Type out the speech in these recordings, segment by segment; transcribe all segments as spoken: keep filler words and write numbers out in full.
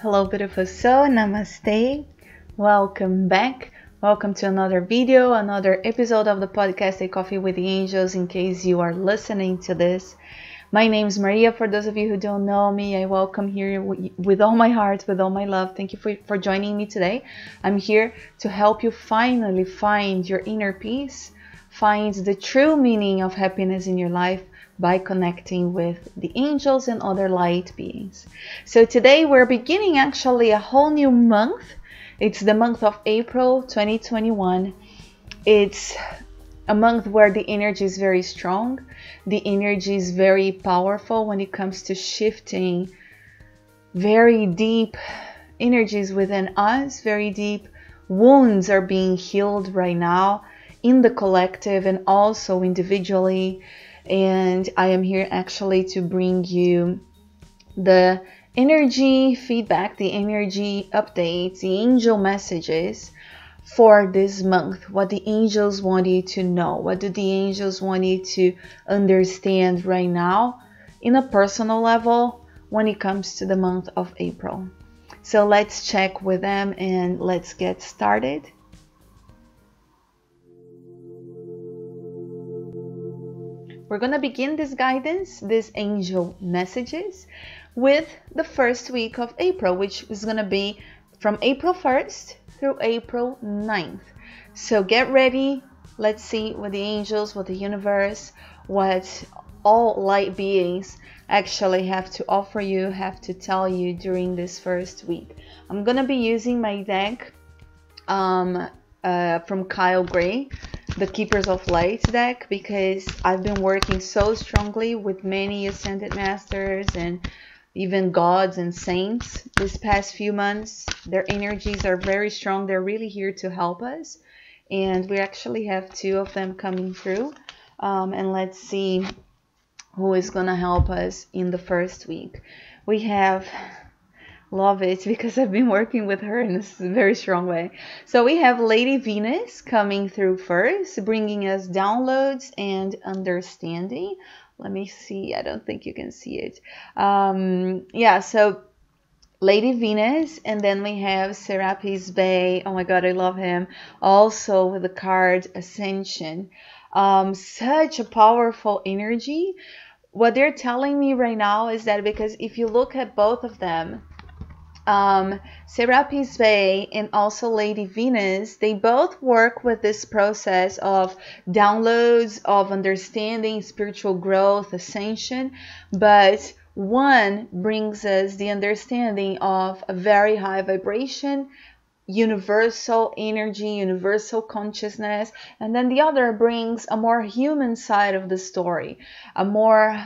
Hello beautiful soul, namaste, welcome back, welcome to another video, another episode of the podcast A Coffee with the Angels, in case you are listening to this. My name is Maria, for those of you who don't know me, I welcome here with all my heart, with all my love. Thank you for, for joining me today. I'm here to help you finally find your inner peace, find the true meaning of happiness in your life, by connecting with the angels and other light beings. So today we're beginning actually a whole new month. It's the month of April twenty twenty-one. It's a month where the energy is very strong. The energy is very powerful when it comes to shifting very deep energies within us. Very deep wounds are being healed right now in the collective and also individually. And I am here actually to bring you the energy feedback, the energy updates, the angel messages for this month. What the angels want you to know, what do the angels want you to understand right now in a personal level when it comes to the month of April. So let's check with them and let's get started. We're going to begin this guidance, these angel messages, with the first week of April, which is going to be from April first through April ninth. So get ready. Let's see what the angels, what the universe, what all light beings actually have to offer you, have to tell you during this first week. I'm going to be using my deck um, uh, from Kyle Gray, the Keepers of Light deck, because I've been working so strongly with many ascended masters and even gods and saints these past few months. Their energies are very strong. They're really here to help us, and we actually have two of them coming through. Um, and let's see who is gonna help us in the first week. We have love it because I've been working with her in a very strong way. So we have Lady Venus coming through first, bringing us downloads and understanding. Let me see. I don't think you can see it. Um, yeah, so Lady Venus, and then we have Serapis Bey. Oh my God, I love him. Also with the card Ascension. Um, such a powerful energy. What they're telling me right now is that, because if you look at both of them, Um, Serapis Bey and also Lady Venus, they both work with this process of downloads, of understanding, spiritual growth, ascension, but one brings us the understanding of a very high vibration, universal energy, universal consciousness, and then the other brings a more human side of the story, a more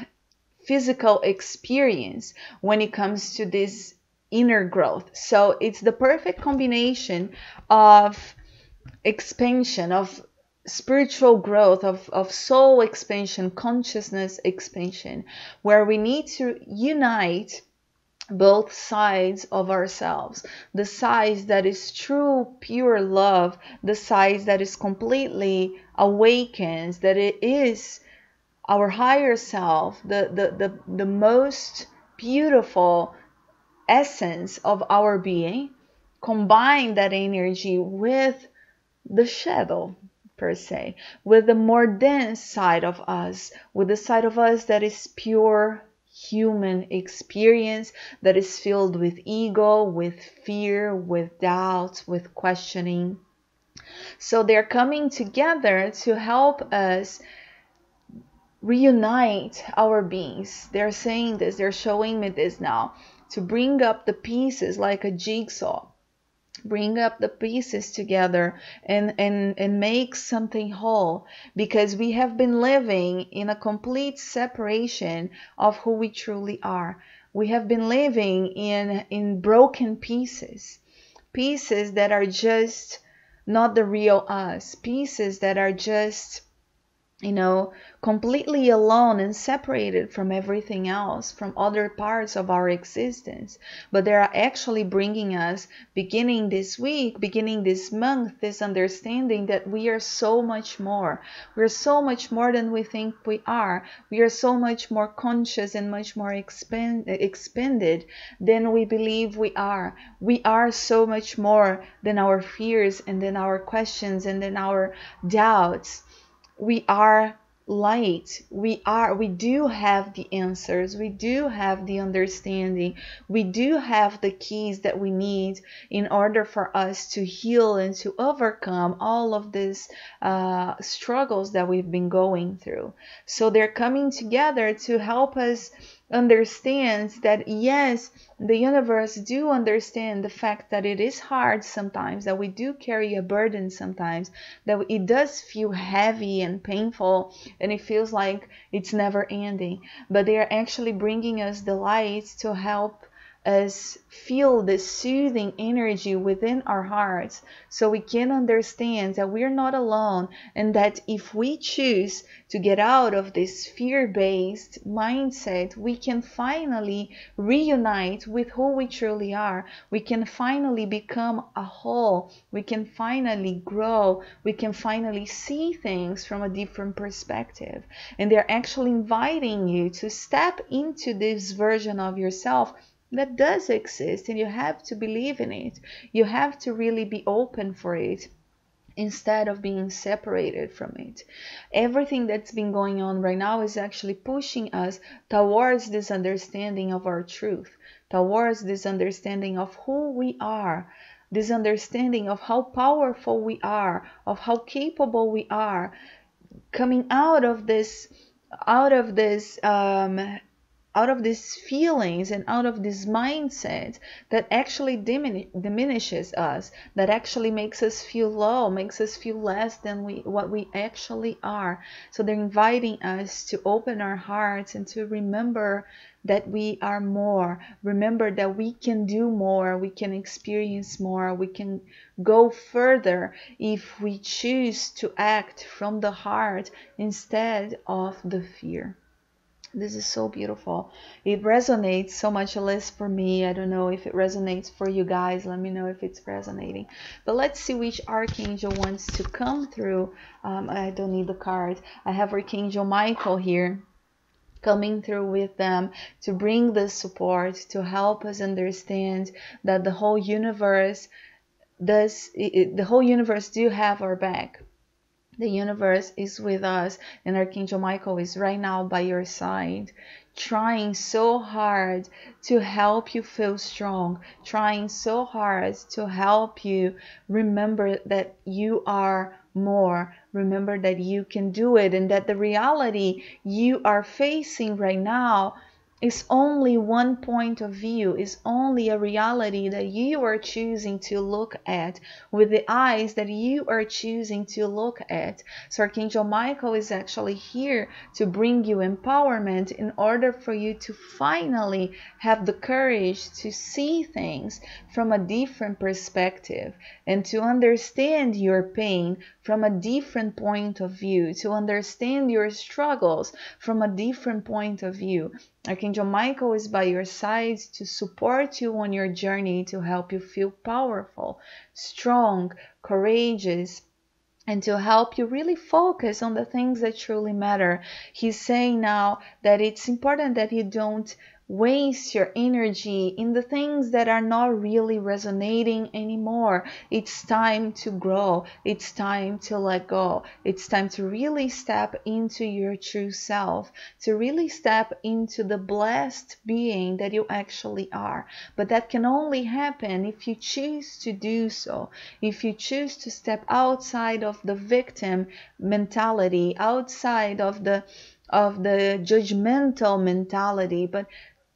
physical experience when it comes to this inner growth. So it's the perfect combination of expansion, of spiritual growth, of, of soul expansion, consciousness expansion, where we need to unite both sides of ourselves. The side that is true, pure love, the side that is completely awakened, that it is our higher self, the, the, the, the most beautiful essence of our being. Combine that energy with the shadow, per se, with the more dense side of us, with the side of us that is pure human experience, that is filled with ego, with fear, with doubt, with questioning. So they're coming together to help us reunite our beings. They're saying this, they're showing me this now, to bring up the pieces like a jigsaw, bring up the pieces together and, and, and make something whole, because we have been living in a complete separation of who we truly are. We have been living in, in broken pieces, pieces that are just not the real us, pieces that are just you know, completely alone and separated from everything else, from other parts of our existence. But they are actually bringing us, beginning this week, beginning this month, this understanding that we are so much more. We are so much more than we think we are. We are so much more conscious and much more expand, expanded than we believe we are. We are so much more than our fears and than our questions and than our doubts. We are light. We are, we do have the answers. We do have the understanding. We do have the keys that we need in order for us to heal and to overcome all of these uh, struggles that we've been going through. So they're coming together to help us understand that, yes, the universe do understand the fact that it is hard sometimes, that we do carry a burden sometimes, that it does feel heavy and painful, and it feels like it's never ending. But they are actually bringing us the light to help us feel the soothing energy within our hearts, so we can understand that we're not alone, and that if we choose to get out of this fear-based mindset, we can finally reunite with who we truly are. We can finally become a whole. We can finally grow. We can finally see things from a different perspective. And they're actually inviting you to step into this version of yourself that does exist, and you have to believe in it. You have to really be open for it instead of being separated from it. Everything that's been going on right now is actually pushing us towards this understanding of our truth, towards this understanding of who we are, this understanding of how powerful we are, of how capable we are, coming out of this, out of this, um, out of these feelings and out of this mindset that actually dimini diminishes us, that actually makes us feel low, makes us feel less than we what we actually are. So they're inviting us to open our hearts and to remember that we are more. Remember that we can do more, we can experience more, we can go further if we choose to act from the heart instead of the fear. This is so beautiful. It resonates so much, at least for me. I don't know if it resonates for you guys. Let me know if it's resonating. But let's see which archangel wants to come through. Um, I don't need the card. I have Archangel Michael here, coming through with them to bring the support, to help us understand that the whole universe does, it, the whole universe do have our back. The universe is with us, and Archangel Michael is right now by your side, trying so hard to help you feel strong, trying so hard to help you remember that you are more. Remember that you can do it, and that the reality you are facing right now is only one point of view, is only a reality that you are choosing to look at with the eyes that you are choosing to look at. So Archangel Michael is actually here to bring you empowerment in order for you to finally have the courage to see things from a different perspective and to understand your pain from a different point of view, to understand your struggles from a different point of view. Archangel Michael is by your side to support you on your journey, to help you feel powerful, strong, courageous, and to help you really focus on the things that truly matter. He's saying now that it's important that you don't waste your energy in the things that are not really resonating anymore. It's time to grow. It's time to let go. It's time to really step into your true self, to really step into the blessed being that you actually are. But that can only happen if you choose to do so, if you choose to step outside of the victim mentality, outside of the of the judgmental mentality, but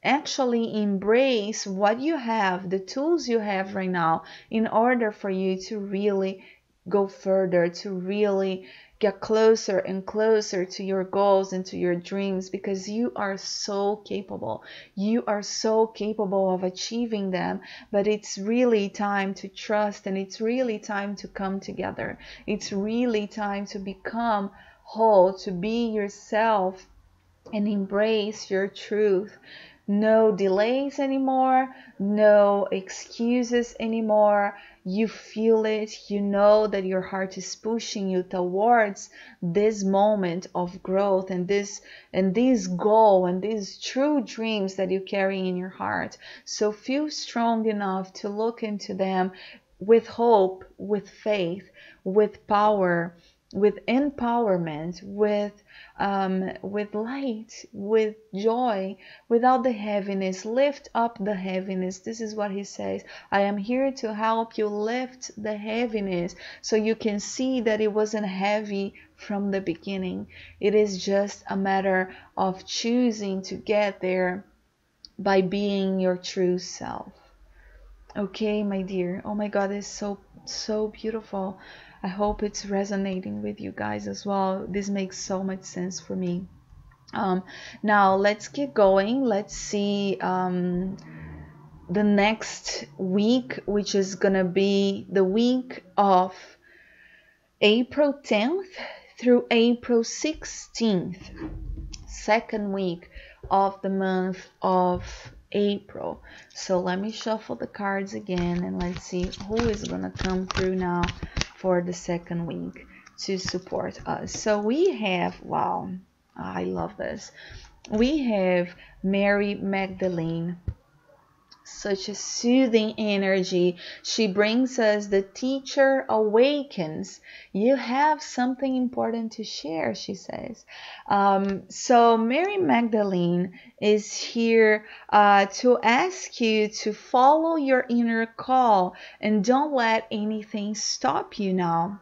actually embrace what you have, the tools you have right now, in order for you to really go further, to really get closer and closer to your goals and to your dreams, because you are so capable. You are so capable of achieving them, but it's really time to trust, and it's really time to come together. It's really time to become whole, to be yourself and embrace your truth. No delays anymore, no excuses anymore. You feel it, you know that your heart is pushing you towards this moment of growth and this and this goal and these true dreams that you carry in your heart. So feel strong enough to look into them with hope, with faith, with power, with empowerment, with um, with light, with joy, without the heaviness. Lift up the heaviness. This is what he says. I am here to help you lift the heaviness, so you can see that it wasn't heavy from the beginning. It is just a matter of choosing to get there by being your true self. Okay, my dear. Oh my God, it's so, so beautiful. I hope it's resonating with you guys as well. This makes so much sense for me. Um, now let's keep going. Let's see um, the next week, which is gonna be the week of April tenth through April sixteenth, second week of the month of April. So let me shuffle the cards again and let's see who is gonna come through now for the second week to support us. So we have, wow, I love this. We have Mary Magdalene, such a soothing energy. She brings us the teacher awakens. You have something important to share, she says. Um, so Mary Magdalene is here uh, to ask you to follow your inner call and don't let anything stop you now.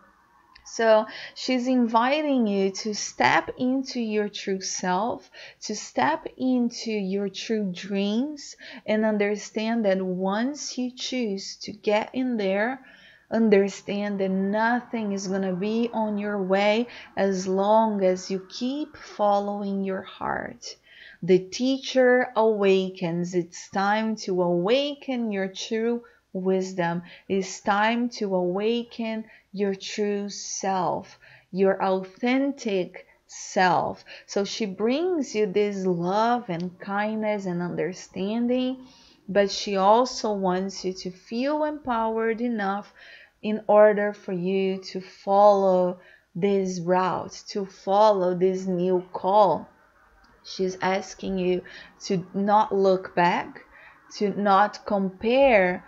So she's inviting you to step into your true self, to step into your true dreams, and understand that once you choose to get in there, understand that nothing is going to be on your way as long as you keep following your heart. The teacher awakens. It's time to awaken your true wisdom. It's time to awaken your true self, your authentic self. So she brings you this love and kindness and understanding, but she also wants you to feel empowered enough in order for you to follow this route, to follow this new call. She's asking you to not look back, to not compare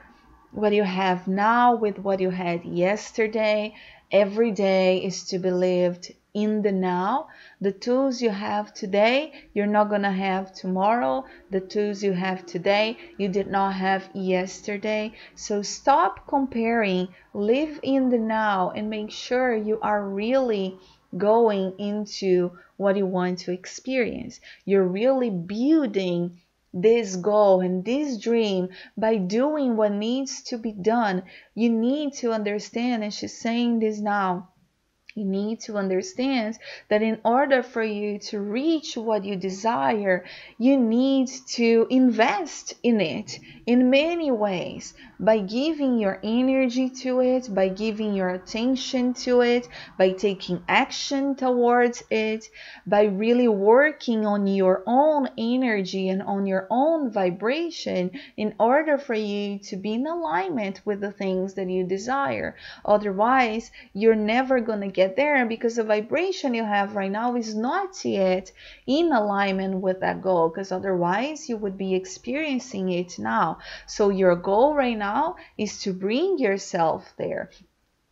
what you have now with what you had yesterday. Every day is to be lived in the now. The tools you have today, you're not gonna have tomorrow. The tools you have today, you did not have yesterday. So stop comparing, live in the now, and make sure you are really going into what you want to experience. You're really building this goal and this dream by doing what needs to be done. You need to understand, and she's saying this now, you need to understand that in order for you to reach what you desire, you need to invest in it in many ways, by giving your energy to it, by giving your attention to it, by taking action towards it, by really working on your own energy and on your own vibration in order for you to be in alignment with the things that you desire. Otherwise, you're never going to get there, because the vibration you have right now is not yet in alignment with that goal, because otherwise you would be experiencing it now. So your goal right now is to bring yourself there.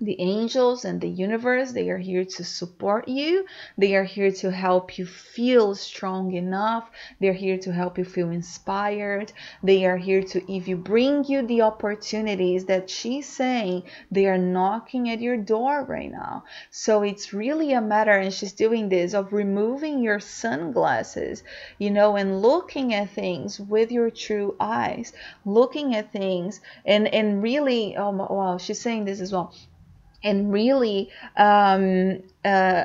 The angels and the universe, they are here to support you. They are here to help you feel strong enough. They're here to help you feel inspired. They are here to if you bring you the opportunities that she's saying, they are knocking at your door right now. So it's really a matter, and she's doing this, of removing your sunglasses, you know, and looking at things with your true eyes, looking at things and, and really, oh wow, she's saying this as well. And really um, uh,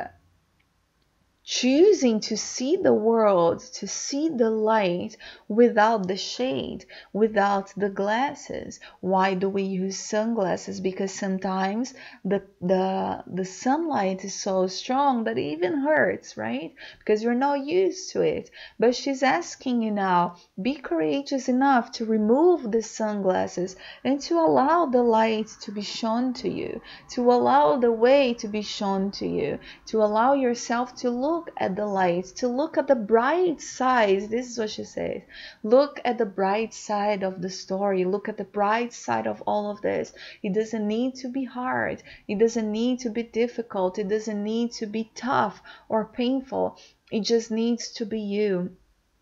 choosing to see the world, to see the light without the shade, without the glasses. Why do we use sunglasses? Because sometimes the the the sunlight is so strong that it even hurts, right? Because you're not used to it. But she's asking you now, be courageous enough to remove the sunglasses and to allow the light to be shown to you, to allow the way to be shown to you, to allow yourself to look at the light, to look at the bright side. This is what she says. Look at the bright side of the story. Look at the bright side of all of this. It doesn't need to be hard. It doesn't need to be difficult. It doesn't need to be tough or painful. It just needs to be you.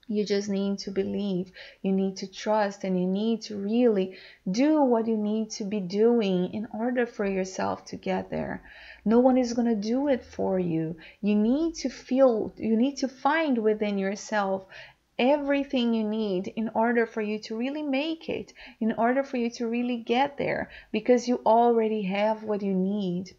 You just need to believe, you need to trust, and you need to really do what you need to be doing in order for yourself to get there. No one is going to do it for you. You need to feel, you need to find within yourself everything you need in order for you to really make it, in order for you to really get there, because you already have what you need.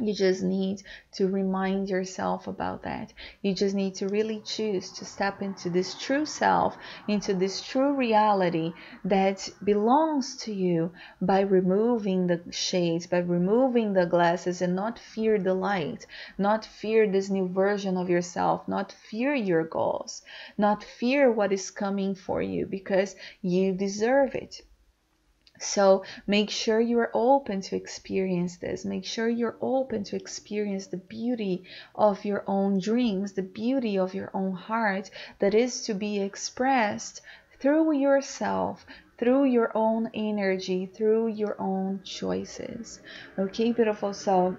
You just need to remind yourself about that. You just need to really choose to step into this true self, into this true reality that belongs to you, by removing the shades, by removing the glasses, and not fear the light, not fear this new version of yourself, not fear your goals, not fear what is coming for you, because you deserve it. So make sure you are open to experience this. Make sure you're open to experience the beauty of your own dreams, the beauty of your own heart that is to be expressed through yourself, through your own energy, through your own choices. Okay, beautiful soul.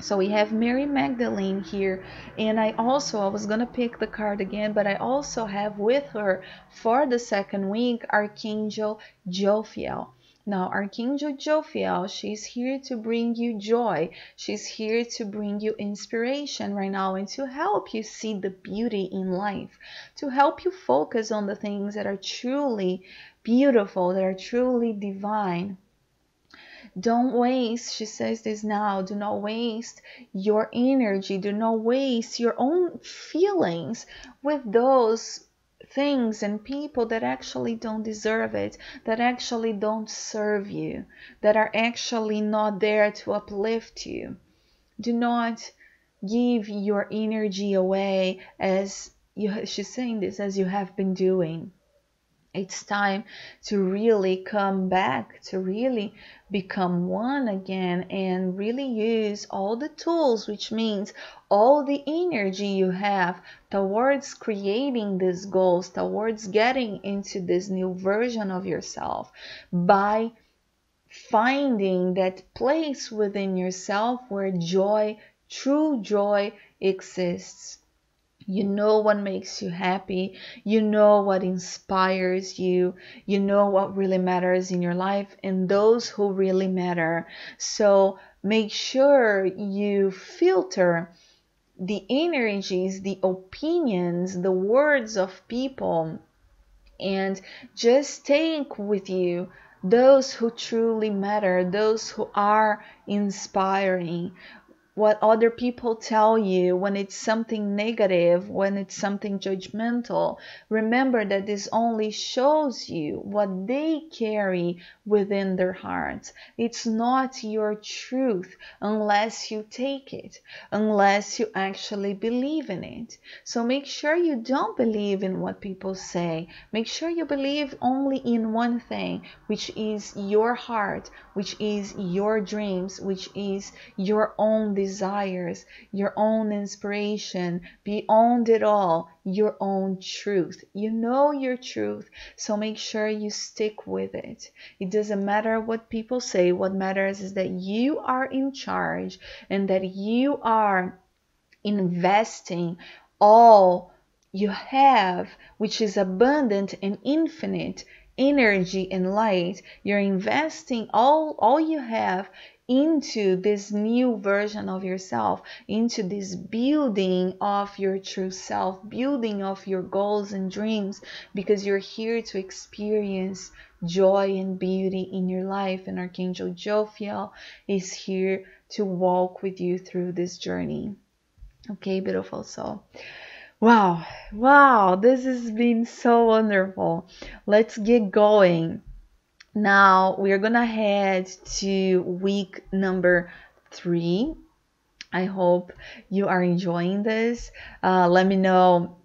So we have Mary Magdalene here, and I also, I was going to pick the card again, but I also have with her for the second week, Archangel Jophiel. Now, Archangel Jophiel, she's here to bring you joy. She's here to bring you inspiration right now, and to help you see the beauty in life, to help you focus on the things that are truly beautiful, that are truly divine. Don't waste, she says this now, do not waste your energy, do not waste your own feelings with those things and people that actually don't deserve it, that actually don't serve you, that are actually not there to uplift you. Do not give your energy away, as you, she's saying this, as you have been doing. It's time to really come back, to really become one again, and really use all the tools, which means all the energy you have towards creating these goals, towards getting into this new version of yourself, by finding that place within yourself where joy, true joy, exists. You know what makes you happy, you know what inspires you, you know what really matters in your life, and those who really matter. So make sure you filter the energies, the opinions, the words of people, and just take with you those who truly matter, those who are inspiring. What other people tell you, when it's something negative, when it's something judgmental, remember that this only shows you what they carry within their hearts. It's not your truth unless you take it, unless you actually believe in it. So make sure you don't believe in what people say. Make sure you believe only in one thing, which is your heart, which is your dreams, which is your own desire. Desires, your own inspiration, beyond it all, your own truth. You know your truth, so make sure you stick with it. It doesn't matter what people say. What matters is that you are in charge, and that you are investing all you have, which is abundant and infinite energy and light. You're investing all, all you have into this new version of yourself, into this building of your true self, building of your goals and dreams, because you're here to experience joy and beauty in your life. And Archangel Jophiel is here to walk with you through this journey. Okay, beautiful soul. Wow, wow, this has been so wonderful. Let's get going. Now we're gonna head to week number three. I hope you are enjoying this. Uh, let me know.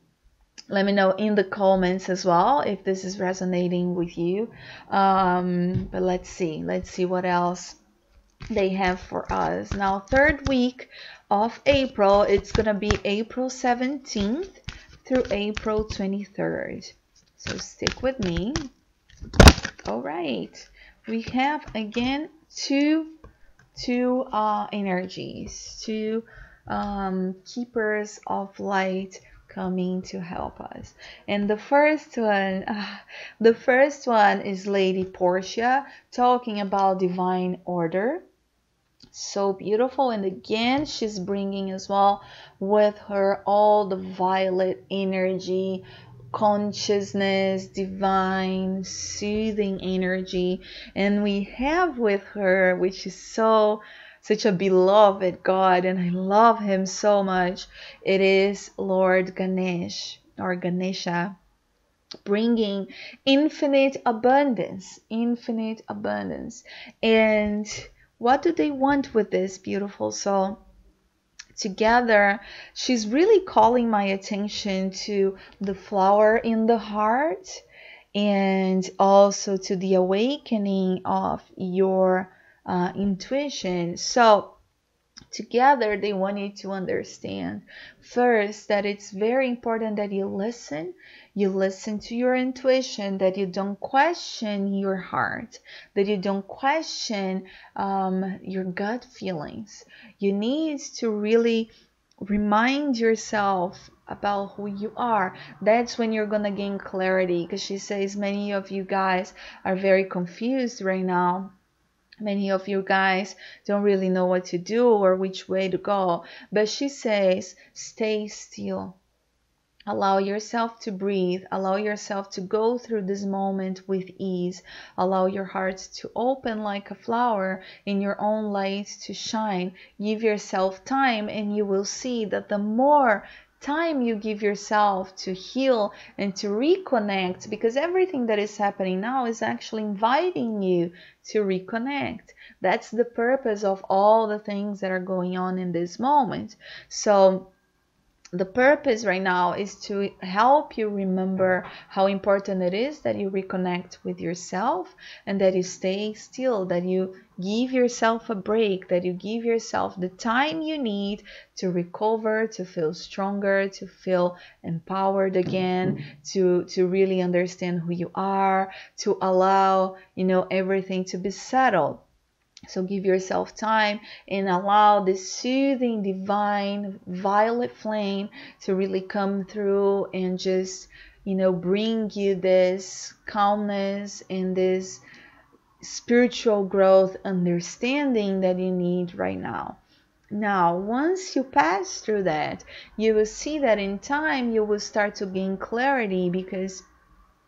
Let me know in the comments as well if this is resonating with you. Um, but let's see. Let's see what else they have for us. Now, third week of April, it's going to be April seventeenth through April twenty-third. So stick with me. All right. We have, again, two, two uh, energies, two um, keepers of light coming to help us. And the first one uh, the first one is Lady Portia, talking about divine order. So beautiful. And again, she's bringing as well with her all the violet energy, consciousness, divine soothing energy. And we have with her, which is so such a beloved God, and I love him so much, it is Lord Ganesh or Ganesha, bringing infinite abundance, infinite abundance. And what do they want with this, beautiful soul? Together, she's really calling my attention to the flower in the heart, and also to the awakening of your Uh, intuition. So together they want you to understand first that it's very important that you listen you listen to your intuition, that you don't question your heart, that you don't question um, your gut feelings. You need to really remind yourself about who you are. That's when you're gonna gain clarity, because she says many of you guys are very confused right now. Many of you guys don't really know what to do or which way to go. But she says, stay still. Allow yourself to breathe. Allow yourself to go through this moment with ease. Allow your heart to open like a flower and your own light to shine. Give yourself time, and you will see that the more time you give yourself to heal and to reconnect, because everything that is happening now is actually inviting you to reconnect. That's the purpose of all the things that are going on in this moment. So the purpose right now is to help you remember how important it is that you reconnect with yourself, and that you stay still, that you give yourself a break, that you give yourself the time you need to recover, to feel stronger, to feel empowered again, to to really understand who you are, to allow, you know, everything to be settled. So give yourself time and allow this soothing, divine, violet flame to really come through and just, you know, bring you this calmness and this spiritual growth, understanding that you need right now. Now, once you pass through that, you will see that in time you will start to gain clarity, because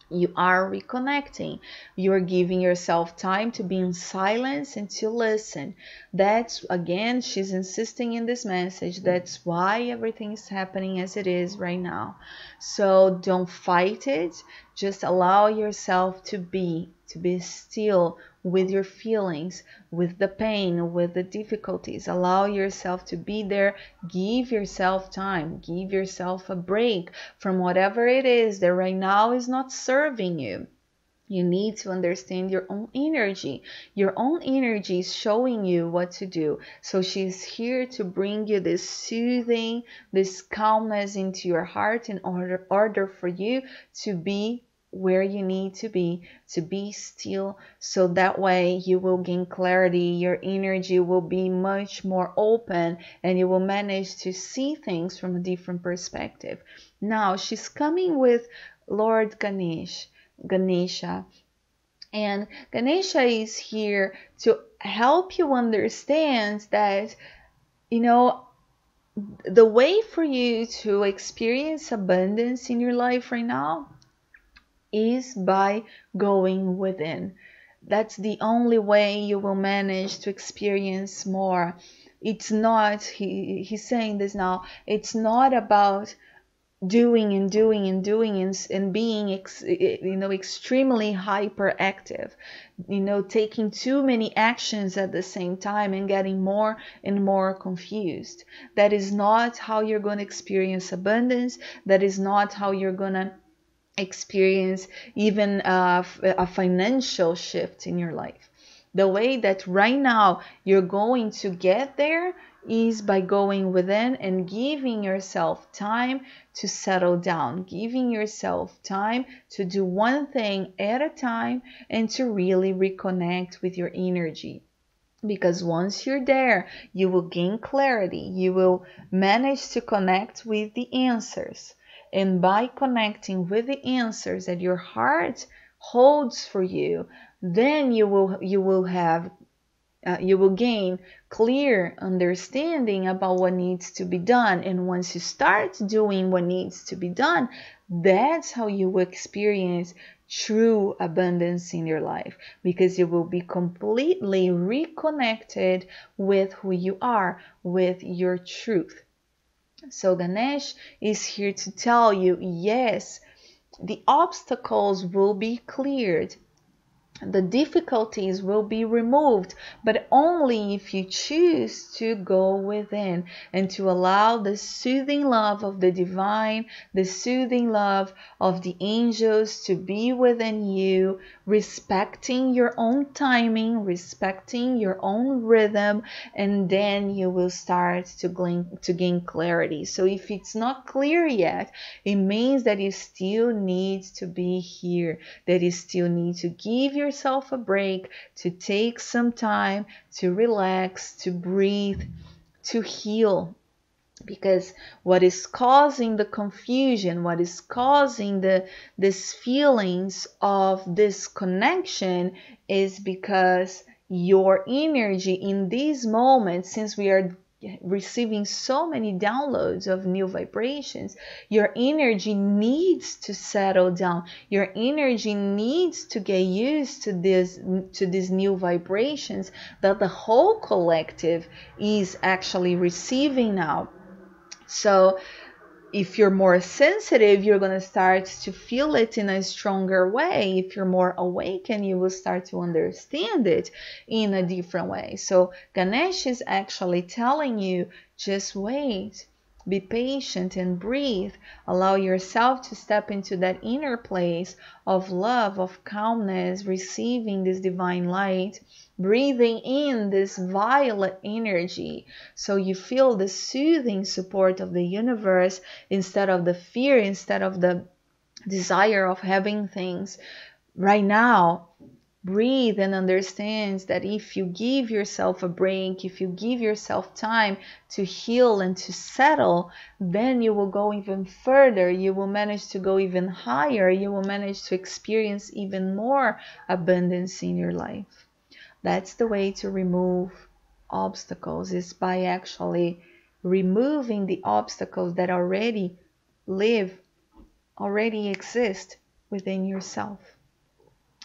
you are reconnecting. You are giving yourself time to be in silence and to listen. That's, again, she's insisting in this message. That's why everything is happening as it is right now. So don't fight it. Just allow yourself to be, to be still with your feelings, with the pain, with the difficulties. Allow yourself to be there. Give yourself time. Give yourself a break from whatever it is that right now is not serving you. You need to understand your own energy. Your own energy is showing you what to do. So she's here to bring you this soothing, this calmness into your heart in order, order for you to be where you need to be, to be still. So that way you will gain clarity. Your energy will be much more open, and you will manage to see things from a different perspective. Now she's coming with Lord Ganesh. Ganesha. And Ganesha is here to help you understand that, you know, the way for you to experience abundance in your life right now is by going within. That's the only way you will manage to experience more. It's not, he, he's saying this now, it's not about doing and doing and doing and, and being, ex, you know, extremely hyperactive, you know, taking too many actions at the same time and getting more and more confused. That is not how you're going to experience abundance. That is not how you're going to experience even a, a financial shift in your life. The way that right now you're going to get there is by going within and giving yourself time to settle down, giving yourself time to do one thing at a time and to really reconnect with your energy. Because once you're there, you will gain clarity, you will manage to connect with the answers. And by connecting with the answers that your heart holds for you, then you will you will have Uh, you will gain clear understanding about what needs to be done. And once you start doing what needs to be done, that's how you experience true abundance in your life, because you will be completely reconnected with who you are, with your truth. So Ganesh is here to tell you, yes, the obstacles will be cleared. The difficulties will be removed, but only if you choose to go within and to allow the soothing love of the divine, the soothing love of the angels to be within you, respecting your own timing, respecting your own rhythm, and then you will start to gain, to gain clarity. So if it's not clear yet, it means that you still need to be here, that you still need to give yourself yourself a break, to take some time to relax, to breathe, to heal, because what is causing the confusion, what is causing the these feelings of disconnection is because your energy in these moments, since we are receiving so many downloads of new vibrations, your energy needs to settle down. Your energy needs to get used to this, to these new vibrations that the whole collective is actually receiving now. So if you're more sensitive, you're going to start to feel it in a stronger way. If you're more awakened, you will start to understand it in a different way. So Ganesh is actually telling you, just wait, be patient and breathe. Allow yourself to step into that inner place of love, of calmness, receiving this divine light, breathing in this violet energy, so you feel the soothing support of the universe instead of the fear, instead of the desire of having things right now. Breathe and understand that if you give yourself a break, if you give yourself time to heal and to settle, then you will go even further. You will manage to go even higher. You will manage to experience even more abundance in your life. That's the way to remove obstacles, is by actually removing the obstacles that already live, already exist within yourself.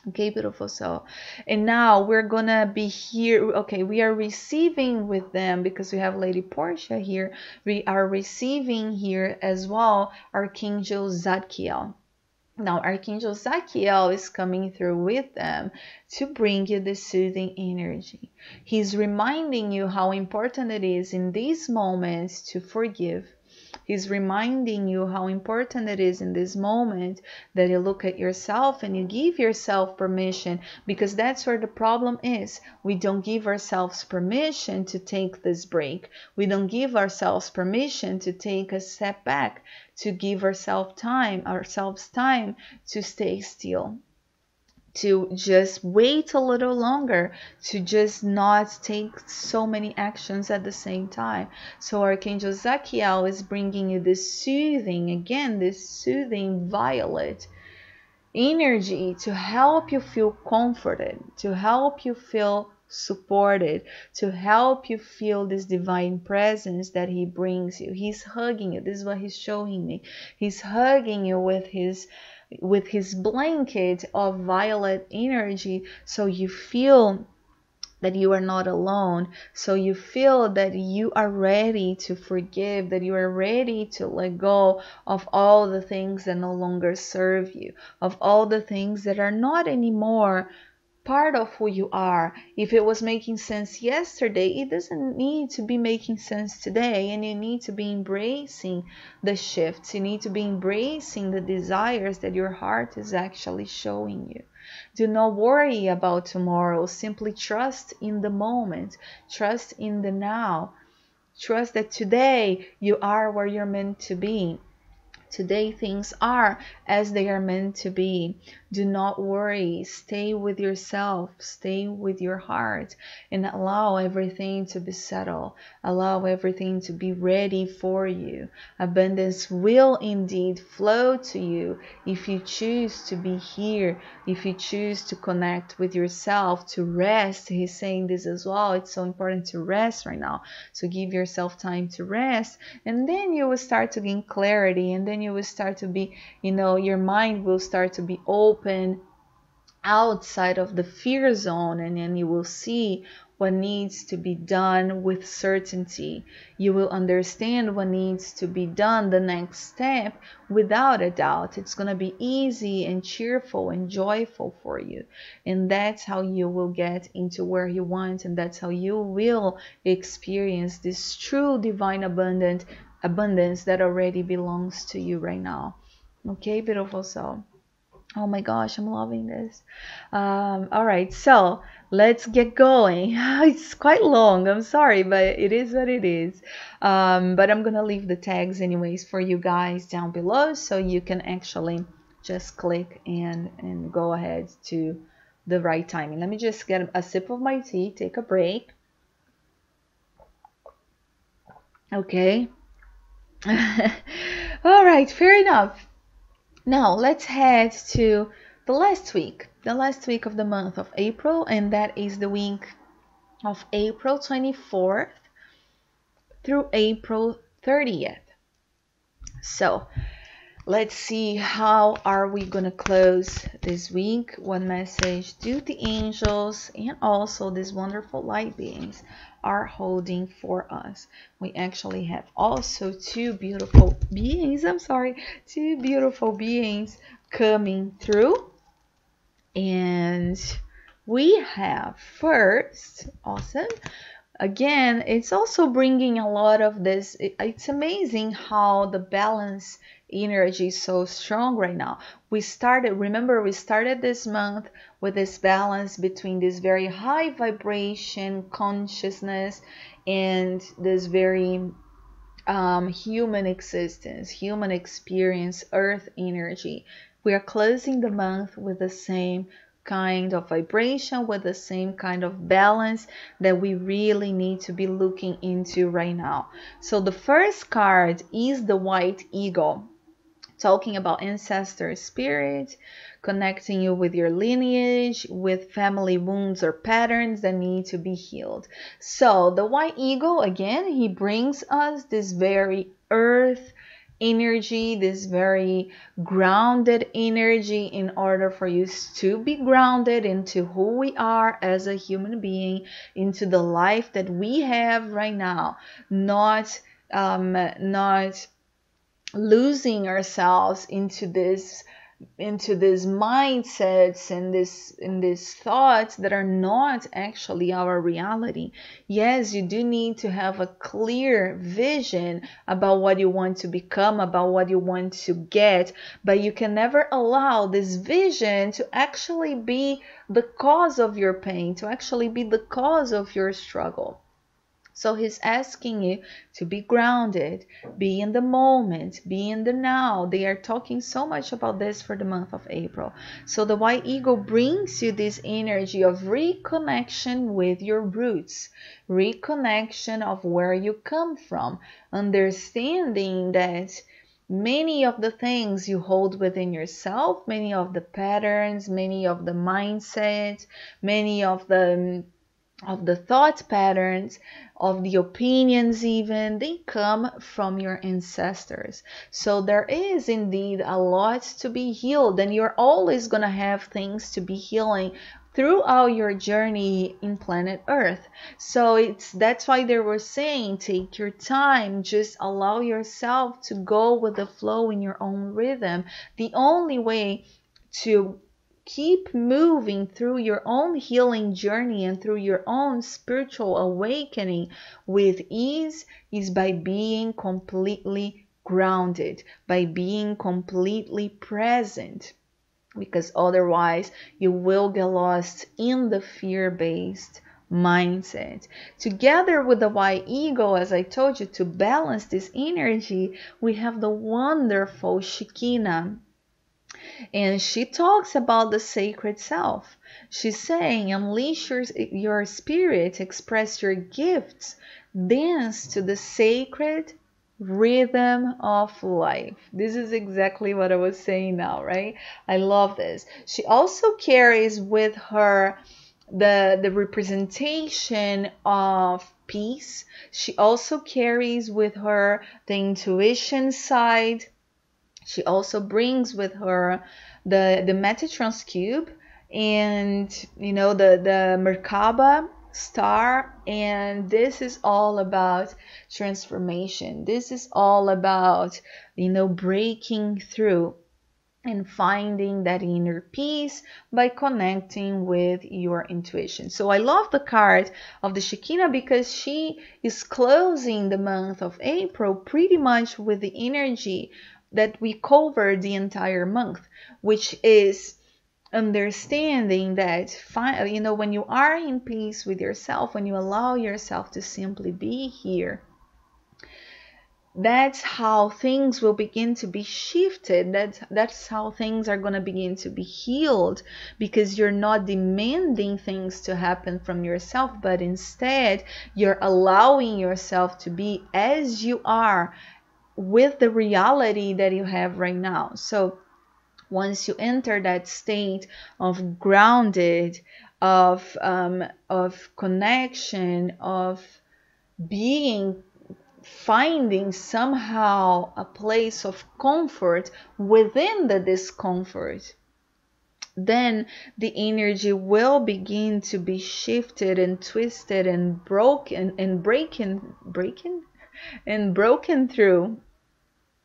Okay, beautiful. So, and now we're gonna be here. Okay, we are receiving with them, because we have Lady Portia here. We are receiving here as well Archangel Zadkiel. Now, Archangel Zadkiel is coming through with them to bring you the soothing energy. He's reminding you how important it is in these moments to forgive. He's reminding you how important it is in this moment that you look at yourself and you give yourself permission, because that's where the problem is. We don't give ourselves permission to take this break. We don't give ourselves permission to take a step back, to give ourselves time, ourselves time to stay still, to just wait a little longer, to just not take so many actions at the same time. So Archangel Zadkiel is bringing you this soothing, again, this soothing violet energy to help you feel comforted, to help you feel supported, to help you feel this divine presence that he brings you. He's hugging you. This is what he's showing me. He's hugging you with his with his blanket of violet energy, so you feel that you are not alone. So you feel that you are ready to forgive, that you are ready to let go of all the things that no longer serve you, of all the things that are not anymore part of who you are. If it was making sense yesterday, it doesn't need to be making sense today, and you need to be embracing the shifts. You need to be embracing the desires that your heart is actually showing you. Do not worry about tomorrow. Simply trust in the moment. Trust in the now. Trust that today you are where you're meant to be. Today things are as they are meant to be. Do not worry. Stay with yourself. Stay with your heart and allow everything to be settled. Allow everything to be ready for you. Abundance will indeed flow to you if you choose to be here, if you choose to connect with yourself, to rest. He's saying this as well. It's so important to rest right now. So give yourself time to rest, and then you will start to gain clarity, and then you will start to be, you know, your mind will start to be open outside of the fear zone, and then you will see what needs to be done with certainty. You will understand what needs to be done, the next step, without a doubt. It's going to be easy and cheerful and joyful for you. And that's how you will get into where you want, and that's how you will experience this true divine abundance abundance that already belongs to you right now. Okay, beautiful soul. Oh my gosh, I'm loving this. Um, all right, so let's get going. It's quite long, I'm sorry, but it is what it is. Um, but I'm gonna leave the tags anyways for you guys down below, so you can actually just click and and go ahead to the right timing. Let me just get a sip of my tea, take a break. Okay. All right, fair enough. Now let's head to the last week, the last week of the month of April, and that is the week of April twenty-fourth through April thirtieth. So let's see, how are we gonna close this week? What message do the angels and also these wonderful light beings are holding for us? We actually have also two beautiful beings, I'm sorry, two beautiful beings coming through. And we have first, awesome, again, it's also bringing a lot of this, it, it's amazing how the balance energy is so strong right now. We started, remember, we started this month with this balance between this very high vibration consciousness and this very um, human existence, human experience, earth energy. We are closing the month with the same kind of vibration, with the same kind of balance that we really need to be looking into right now. So the first card is the White Eagle, talking about ancestor spirit, connecting you with your lineage, with family wounds or patterns that need to be healed. So the White Eagle, again, he brings us this very earth energy, this very grounded energy, in order for you to be grounded into who we are as a human being, into the life that we have right now, not um not losing ourselves into this into these mindsets and this in these thoughts that are not actually our reality. Yes, you do need to have a clear vision about what you want to become, about what you want to get, but you can never allow this vision to actually be the cause of your pain, to actually be the cause of your struggle. So he's asking you to be grounded, be in the moment, be in the now. They are talking so much about this for the month of April. So the White Eagle brings you this energy of reconnection with your roots, reconnection of where you come from, understanding that many of the things you hold within yourself, many of the patterns, many of the mindset, many of the of the thought patterns, of the opinions even, they come from your ancestors. So there is indeed a lot to be healed, and you're always going to have things to be healing, throughout your journey in planet Earth. So it's that's why they were saying, take your time, just allow yourself to go with the flow in your own rhythm. The only way to keep moving through your own healing journey and through your own spiritual awakening with ease is by being completely grounded, by being completely present, because otherwise you will get lost in the fear-based mindset. Together with the White Eagle, as I told you, to balance this energy, we have the wonderful Shekinah. And she talks about the sacred self. She's saying, unleash your, your spirit, express your gifts, dance to the sacred rhythm of life. This is exactly what I was saying now, right? I love this. She also carries with her the, the representation of peace. She also carries with her the intuition side. She also brings with her the, the Metatron's cube and, you know, the, the Merkaba star. And this is all about transformation. This is all about, you know, breaking through and finding that inner peace by connecting with your intuition. So I love the card of the Shekinah because she is closing the month of April pretty much with the energy that we cover the entire month, which is understanding that, you know, when you are in peace with yourself, when you allow yourself to simply be here, that's how things will begin to be shifted. That's, that's how things are going to begin to be healed, because you're not demanding things to happen from yourself, but instead you're allowing yourself to be as you are, with the reality that you have right now. So once you enter that state of grounded, of um, of connection, of being, finding somehow a place of comfort within the discomfort, then the energy will begin to be shifted and twisted and broken and breaking, breaking and broken through.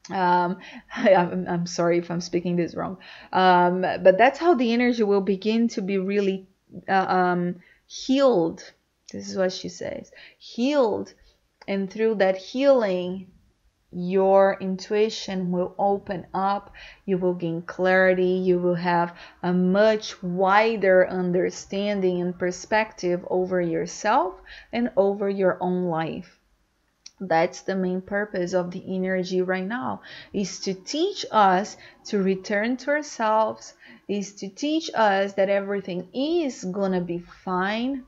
Um, I'm, I'm sorry if I'm speaking this wrong, um, but that's how the energy will begin to be really uh, um, healed. This is what she says, healed, and through that healing, your intuition will open up, you will gain clarity, you will have a much wider understanding and perspective over yourself and over your own life. That's the main purpose of the energy right now, is to teach us to return to ourselves, is to teach us that everything is gonna be fine.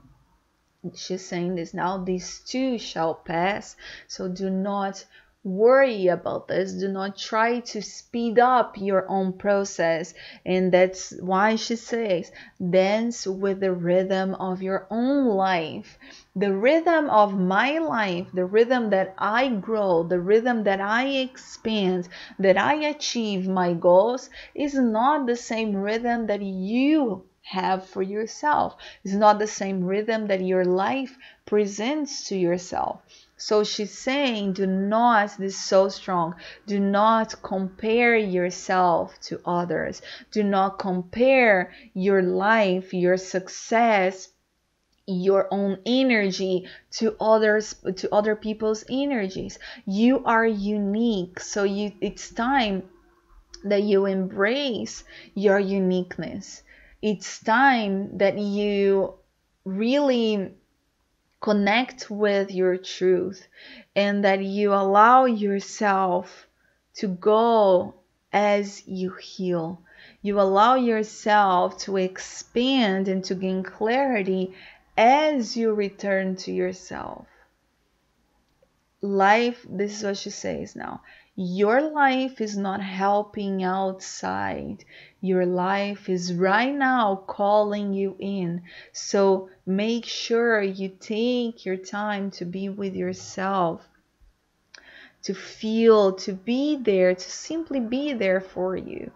She's saying this now, these too shall pass. So do not worry about this. Do not try to speed up your own process. And that's why she says, dance with the rhythm of your own life. The rhythm of my life, the rhythm that I grow, the rhythm that I expand, that I achieve my goals, is not the same rhythm that you have for yourself. It's not the same rhythm that your life presents to yourself. So she's saying, do not, this is so strong, do not compare yourself to others. Do not compare your life, your success, your own energy to others, to other people's energies. You are unique, so you it's time that you embrace your uniqueness. It's time that you really connect with your truth and that you allow yourself to go as you heal. You allow yourself to expand and to gain clarity as you return to yourself. Life, this is what she says now, your life is not helping outside. Your life is right now calling you in. So make sure you take your time to be with yourself, to feel, to be there, to simply be there for you.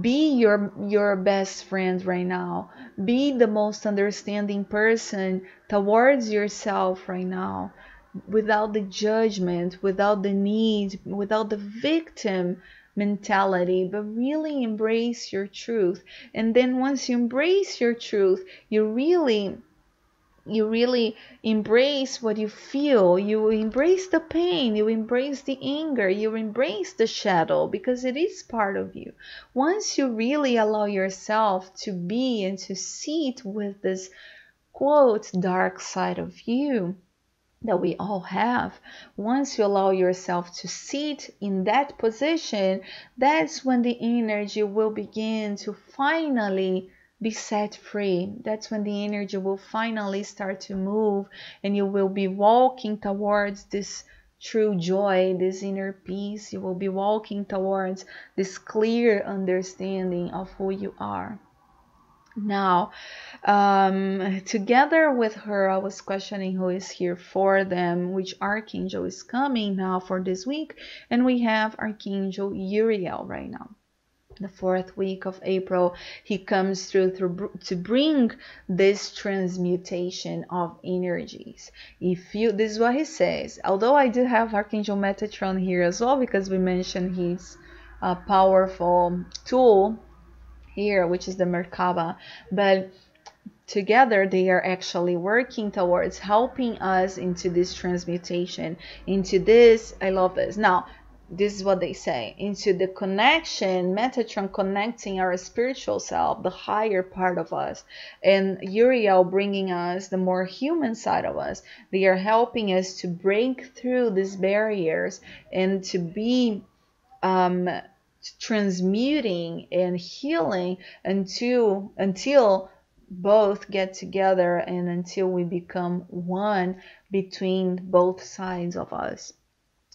Be your, your best friend right now. Be the most understanding person towards yourself right now, without the judgment, without the need, without the victim mentality, but really embrace your truth. And then once you embrace your truth, you really... You really embrace what you feel. You embrace the pain. You embrace the anger. You embrace the shadow, because it is part of you. Once you really allow yourself to be and to sit with this, quote, dark side of you that we all have, once you allow yourself to sit in that position, that's when the energy will begin to finally be set free. That's when the energy will finally start to move, and you will be walking towards this true joy, this inner peace. You will be walking towards this clear understanding of who you are. Now, um, together with her, I was questioning who is here for them, which archangel is coming now for this week, and we have Archangel Uriel right now. The fourth week of April, he comes through, through to bring this transmutation of energies. If you, this is what he says. Although I do have Archangel Metatron here as well, because we mentioned his uh, powerful tool here, which is the Merkaba, but together they are actually working towards helping us into this transmutation, into this. I love this. Now, this is what they say, into the connection, Metatron connecting our spiritual self, the higher part of us, and Uriel bringing us the more human side of us. They are helping us to break through these barriers and to be um, transmuting and healing until, until both get together and until we become one between both sides of us.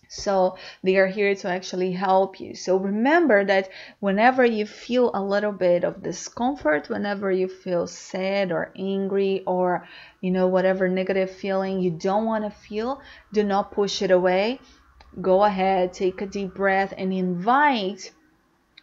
So they are here to actually help you. So remember that whenever you feel a little bit of discomfort, whenever you feel sad or angry or, you know, whatever negative feeling you don't want to feel, do not push it away. Go ahead, take a deep breath, and invite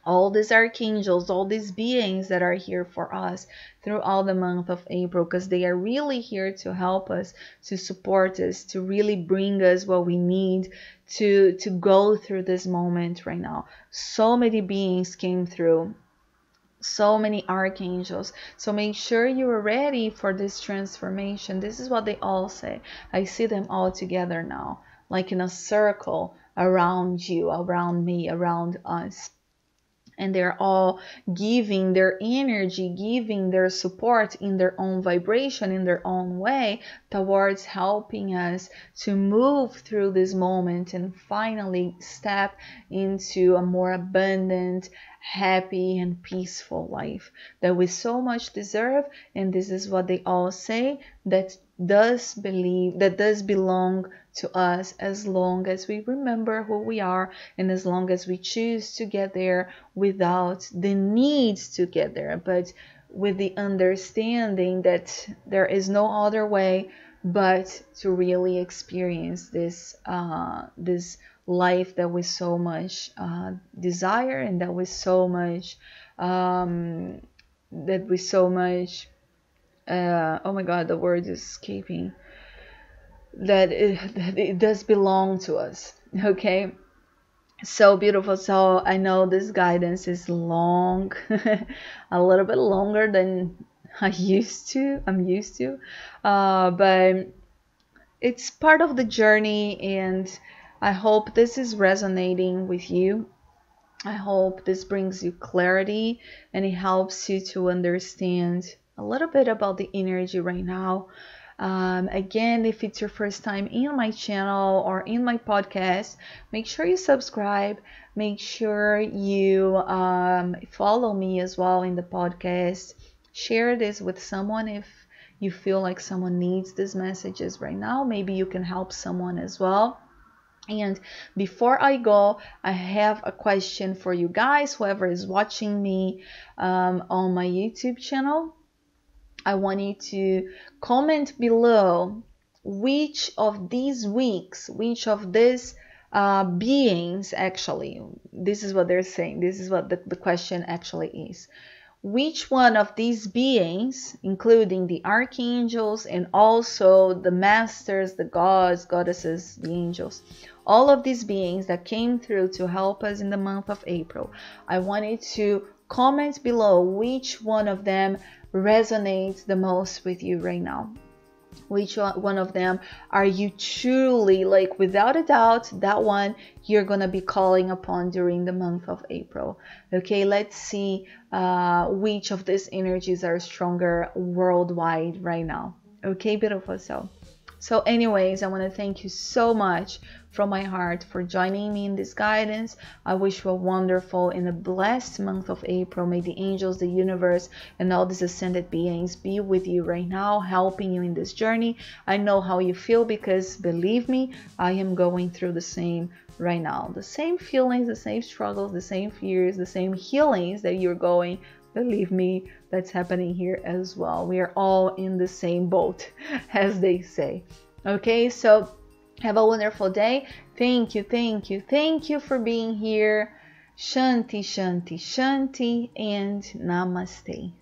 all these archangels, all these beings that are here for us throughout the month of April, because they are really here to help us, to support us, to really bring us what we need to to go through this moment right now. So many beings came through, so many archangels. So make sure you are ready for this transformation. This is what they all say. I see them all together now, like in a circle around you, around me, around us. And they're all giving their energy, giving their support in their own vibration, in their own way, towards helping us to move through this moment and finally step into a more abundant, happy, and peaceful life that we so much deserve. And this is what they all say, that does believe that does belong to us, as long as we remember who we are and as long as we choose to get there without the need to get there, but with the understanding that there is no other way but to really experience this uh this life that we so much uh desire, and that we so much um that we so much uh oh my god, the word is escaping, that it, that it does belong to us. Okay, so beautiful. So I know this guidance is long, a little bit longer than I used to I'm used to uh but it's part of the journey, and I hope this is resonating with you. I hope this brings you clarity, and it helps you to understand a little bit about the energy right now. Um, again, if it's your first time in my channel or in my podcast, make sure you subscribe, make sure you um, follow me as well in the podcast. Share this with someone if you feel like someone needs these messages right now. Maybe you can help someone as well. And before I go, I have a question for you guys, whoever is watching me um, on my YouTube channel. I want you to comment below which of these weeks, which of these uh, beings, actually. This is what they're saying. This is what the, the question actually is. Which one of these beings, including the archangels and also the masters, the gods, goddesses, the angels, all of these beings that came through to help us in the month of April, I wanted to comment below which one of them resonates the most with you right now. Which one of them are you truly, like, without a doubt, that one you're gonna be calling upon during the month of April? Okay, let's see uh, which of these energies are stronger worldwide right now. Okay, beautiful. So, so anyways, I want to thank you so much from my heart for joining me in this guidance. I wish you a wonderful and a blessed month of April. May the angels, the universe, and all these ascended beings be with you right now, helping you in this journey. I know how you feel because, believe me, I am going through the same right now. The same feelings, the same struggles, the same fears, the same healings that you're going through. Believe me, that's happening here as well. We are all in the same boat, as they say. Okay, so have a wonderful day. Thank you, thank you, thank you for being here. Shanti, shanti, shanti, and namaste.